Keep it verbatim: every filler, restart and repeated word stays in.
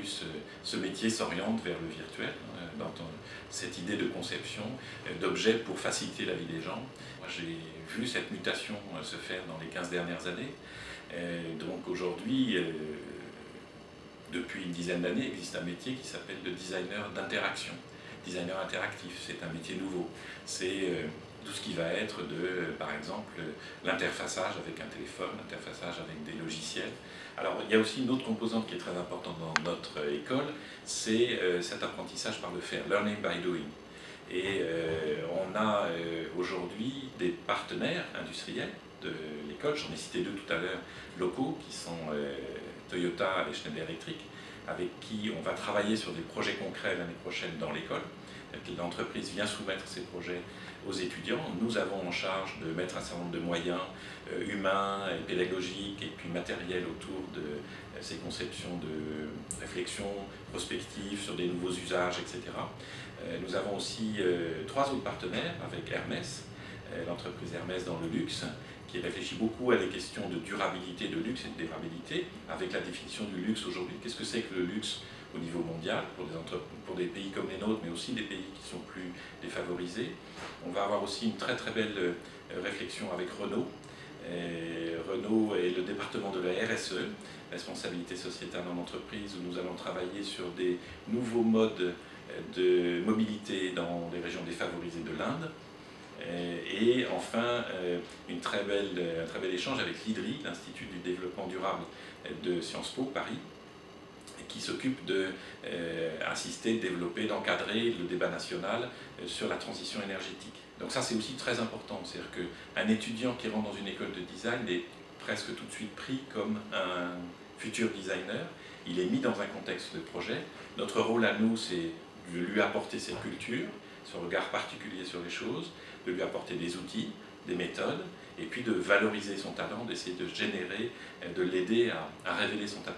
plus ce métier s'oriente vers le virtuel, dans cette idée de conception d'objets pour faciliter la vie des gens. Moi, j'ai vu cette mutation se faire dans les quinze dernières années. Et donc aujourd'hui, depuis une dizaine d'années, existe un métier qui s'appelle le designer d'interaction. Designer interactif, c'est un métier nouveau. C'est tout ce qui va être de, par exemple, l'interfaçage avec un téléphone, l'interfaçage avec des logiciels. Alors, il y a aussi une autre composante qui est très importante dans notre école, c'est cet apprentissage par le faire, learning by doing. Et euh, on a euh, aujourd'hui des partenaires industriels de l'école, j'en ai cité deux tout à l'heure, locaux, qui sont euh, Toyota et Schneider Electric, avec qui on va travailler sur des projets concrets l'année prochaine dans l'école. L'entreprise vient soumettre ses projets aux étudiants. Nous avons en charge de mettre un certain nombre de moyens humains, et pédagogiques et puis matériels autour de ces conceptions de réflexion prospective sur des nouveaux usages, et cetera. Nous avons aussi trois autres partenaires avec Hermès, l'entreprise Hermès dans le luxe, qui réfléchit beaucoup à des questions de durabilité, de luxe et de durabilité, avec la définition du luxe aujourd'hui. Qu'est-ce que c'est que le luxe au niveau mondial, pour des, pour des pays comme les nôtres, mais aussi des pays qui sont plus défavorisés? On va avoir aussi une très très belle réflexion avec Renault. Et Renault est le département de la R S E, responsabilité sociétale en entreprise, où nous allons travailler sur des nouveaux modes de mobilité dans les régions défavorisées de l'Inde. Et enfin, une très belle, un très bel échange avec l'IDRI, l'Institut du développement durable de Sciences Po Paris, qui s'occupe d'assister, de développer, d'encadrer le débat national sur la transition énergétique. Donc ça, c'est aussi très important, c'est-à-dire qu'un étudiant qui rentre dans une école de design est presque tout de suite pris comme un futur designer, il est mis dans un contexte de projet. Notre rôle à nous, c'est de lui apporter cette culture, son regard particulier sur les choses, de lui apporter des outils, des méthodes, et puis de valoriser son talent, d'essayer de générer, de l'aider à, à révéler son talent.